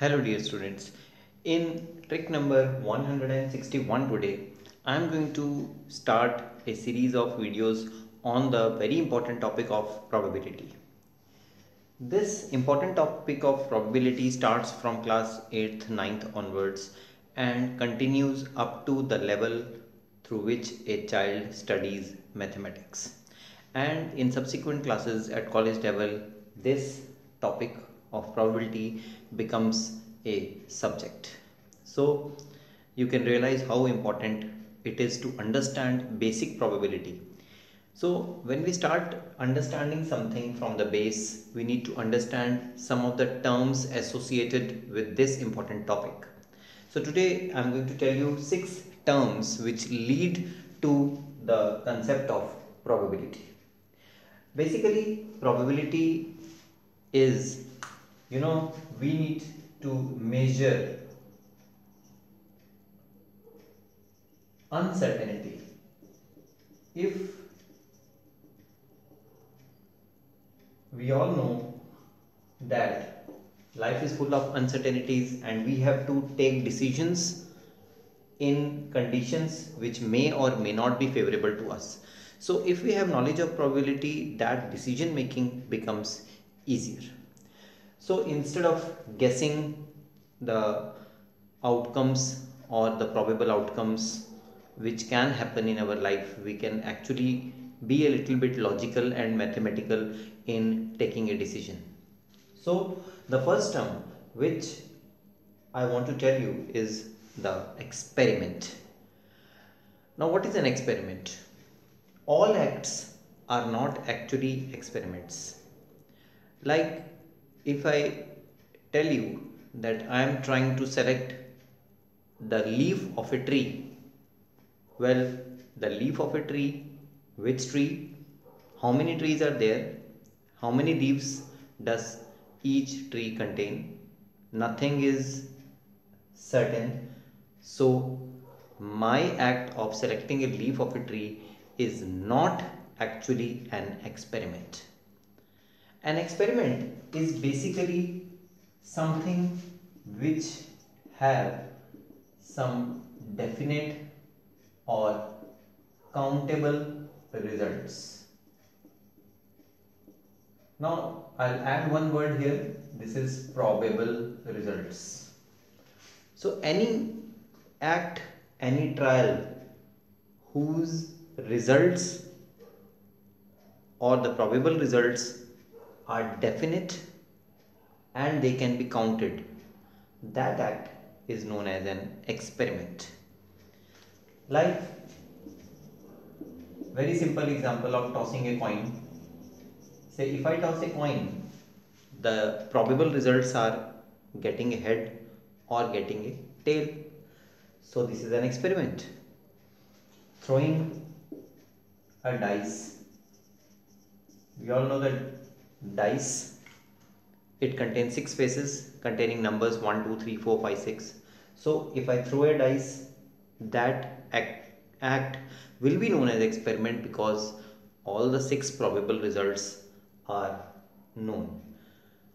Hello dear students, in trick number 161 today, I am going to start a series of videos on the very important topic of probability. This important topic of probability starts from class 8th, 9th onwards and continues up to the level through which a child studies mathematics. And in subsequent classes at college level, this topic of probability becomes a subject. So you can realize how important it is to understand basic probability. So when we start understanding something from the base, we need to understand some of the terms associated with this important topic. So today I'm going to tell you 6 terms which lead to the concept of probability. Basically, probability is, we need to measure uncertainty if we all know that life is full of uncertainties and we have to take decisions in conditions which may or may not be favorable to us. So if we have knowledge of probability, that decision making becomes easier. So instead of guessing the outcomes or the probable outcomes which can happen in our life, we can actually be a little bit logical and mathematical in taking a decision. So the first term which I want to tell you is the experiment. Now what is an experiment? All acts are not actually experiments. Like if I tell you that I am trying to select the leaf of a tree, well, the leaf of a tree, which tree, how many trees are there, how many leaves does each tree contain? Nothing is certain. So my act of selecting a leaf of a tree is not actually an experiment. An experiment is basically something which have some definite or countable results. Now I'll add one word here. This is probable results. So any act, any trial whose results or the probable results are definite and they can be counted, that act is known as an experiment. Like very simple example of tossing a coin. Say if I toss a coin, the probable results are getting a head or getting a tail. So this is an experiment. Throwing a dice. We all know that dice, it contains 6 faces containing numbers 1 2 3 4 5 6. So if I throw a dice, that act will be known as experiment because all the 6 probable results are known.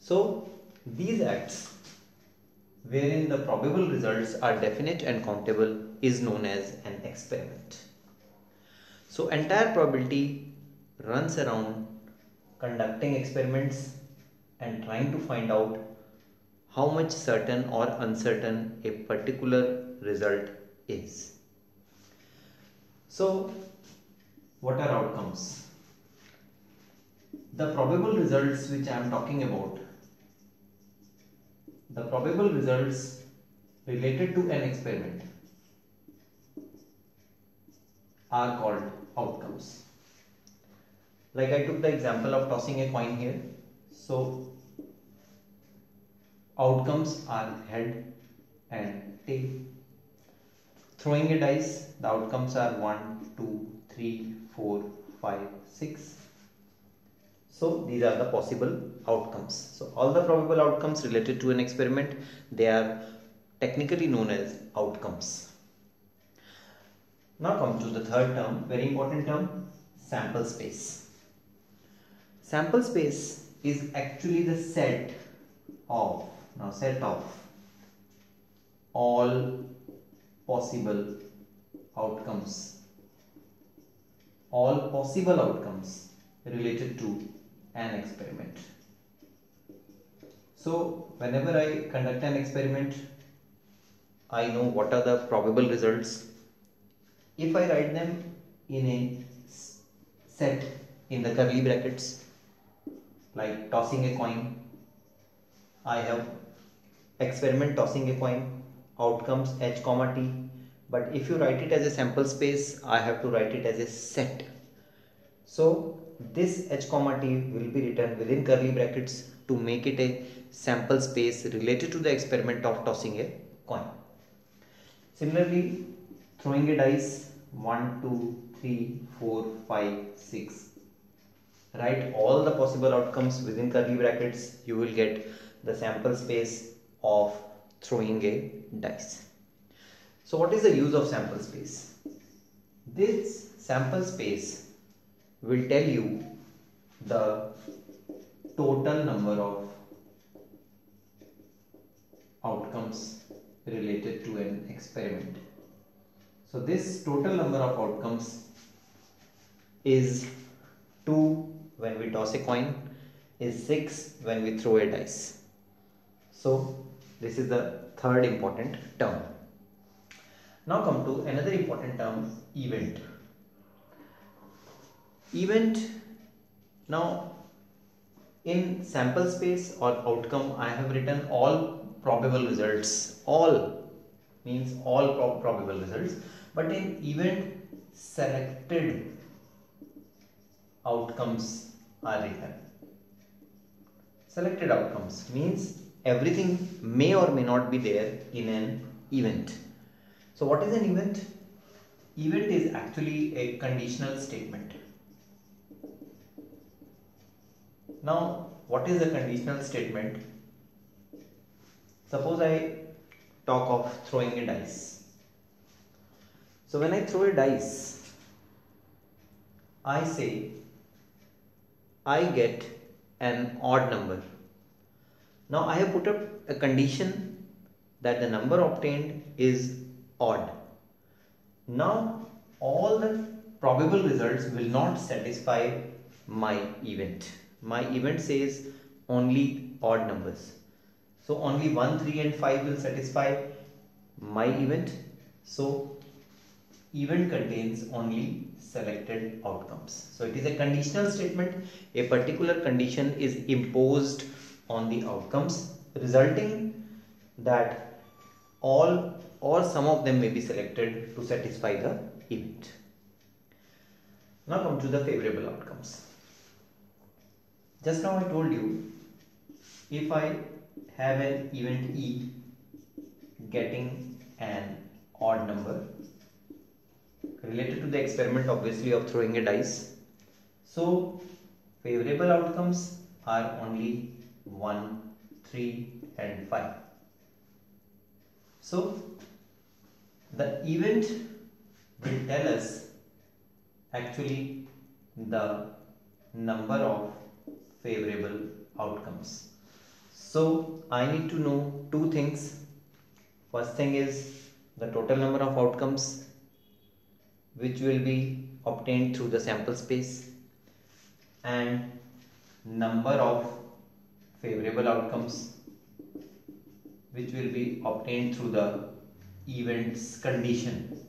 So these acts wherein the probable results are definite and countable is known as an experiment. So entire probability runs around conducting experiments and trying to find out how much certain or uncertain a particular result is. So what are outcomes? The probable results which I am talking about, the probable results related to an experiment are called outcomes. Like I took the example of tossing a coin here. So outcomes are head and tail. Throwing a dice, the outcomes are 1, 2, 3, 4, 5, 6. So these are the possible outcomes. So all the probable outcomes related to an experiment, they are technically known as outcomes. Now come to the third term, very important term, sample space. Sample space is actually the set of all possible outcomes, all possible outcomes related to an experiment. So whenever I conduct an experiment, I know what are the probable results. If I write them in a set in the curly brackets, like tossing a coin, I have experiment tossing a coin, outcomes h comma t. But if you write it as a sample space, I have to write it as a set. So this h comma t will be written within curly brackets to make it a sample space related to the experiment of tossing a coin. Similarly, throwing a dice, 1, 2, 3, 4, 5, 6. Write all the possible outcomes within curly brackets. You will get the sample space of throwing a dice. So what is the use of sample space? This sample space will tell you the total number of outcomes related to an experiment. So this total number of outcomes is 2 when we toss a coin, is 6 when we throw a dice. So this is the third important term. Now come to another important term, event. Event. Now in sample space or outcome, I have written all probable results. All means all probable results. But in event, selected outcomes are written. Selected outcomes means everything may or may not be there in an event. So what is an event? Event is actually a conditional statement. Now what is a conditional statement? Suppose I talk of throwing a dice. So when I throw a dice, I say I get an odd number. Now I have put up a condition that the number obtained is odd. Now all the probable results will not satisfy my event. My event says only odd numbers. So only 1, 3 and 5 will satisfy my event. So event contains only selected outcomes. So it is a conditional statement. A particular condition is imposed on the outcomes, resulting that all or some of them may be selected to satisfy the event. Now come to the favorable outcomes. Just now I told you, if I have an event E, getting an odd number, related to the experiment obviously of throwing a dice, so favorable outcomes are only 1, 3 and 5. So the event will tell us actually the number of favorable outcomes. So I need to know two things. First thing is the total number of outcomes which will be obtained through the sample space, and number of favorable outcomes which will be obtained through the event's condition.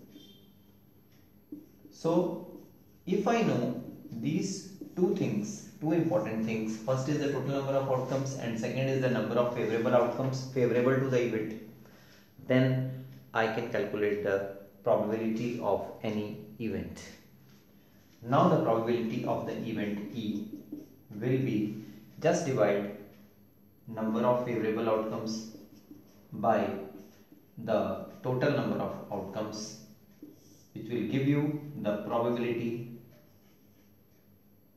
So if I know these two things, two important things, first is the total number of outcomes and second is the number of favorable outcomes favorable to the event, then I can calculate the probability of any event. Now the probability of the event E will be, just divide number of favorable outcomes by the total number of outcomes, which will give you the probability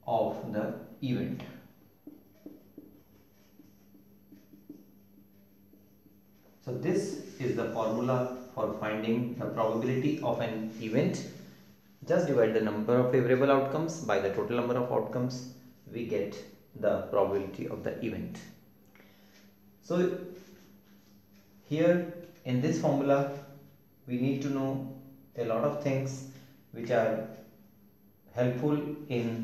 of the event. So this is the formula for finding the probability of an event. Just divide the number of favorable outcomes by the total number of outcomes, we get the probability of the event. So here in this formula we need to know a lot of things which are helpful in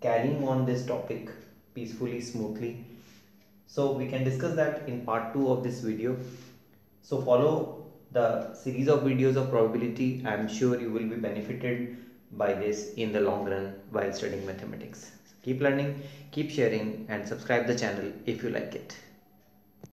carrying on this topic peacefully, smoothly. So we can discuss that in part 2 of this video. So follow the series of videos of probability. I am sure you will be benefited by this in the long run while studying mathematics. Keep learning, keep sharing, and subscribe the channel if you like it.